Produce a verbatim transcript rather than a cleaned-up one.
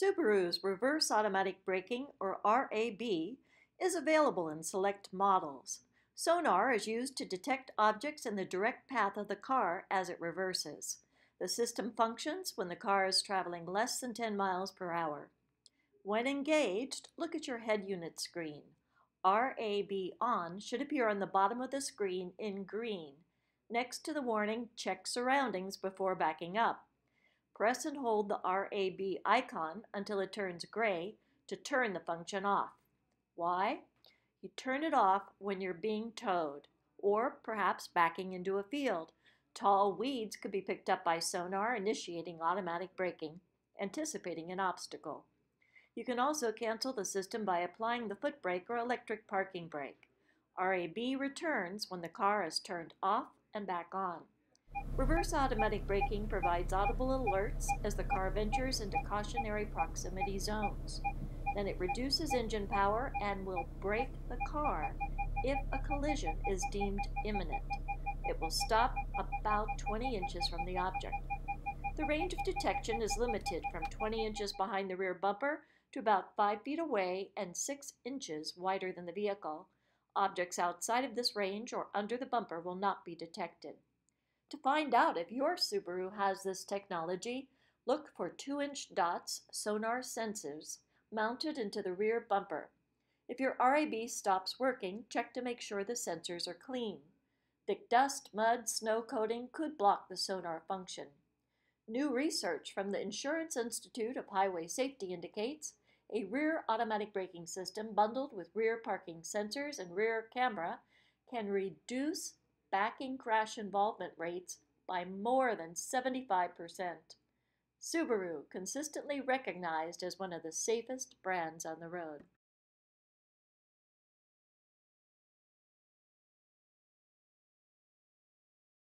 Subaru's reverse automatic braking, or R A B, is available in select models. Sonar is used to detect objects in the direct path of the car as it reverses. The system functions when the car is traveling less than ten miles per hour. When engaged, look at your head unit screen. R A B on should appear on the bottom of the screen in green, next to the warning, check surroundings before backing up. Press and hold the R A B icon until it turns gray to turn the function off. Why? You turn it off when you're being towed, or perhaps backing into a field. Tall weeds could be picked up by sonar, initiating automatic braking, anticipating an obstacle. You can also cancel the system by applying the foot brake or electric parking brake. R A B returns when the car is turned off and back on. Reverse automatic braking provides audible alerts as the car ventures into cautionary proximity zones. Then it reduces engine power and will brake the car if a collision is deemed imminent. It will stop about twenty inches from the object. The range of detection is limited from twenty inches behind the rear bumper to about five feet away and six inches wider than the vehicle. Objects outside of this range or under the bumper will not be detected. To find out if your Subaru has this technology, look for two inch dots, sonar sensors, mounted into the rear bumper. If your R A B stops working, check to make sure the sensors are clean. Thick dust, mud, snow coating could block the sonar function. New research from the Insurance Institute of Highway Safety indicates a rear automatic braking system bundled with rear parking sensors and rear camera can reduce backing crash involvement rates by more than seventy-five percent. Subaru, consistently recognized as one of the safest brands on the road.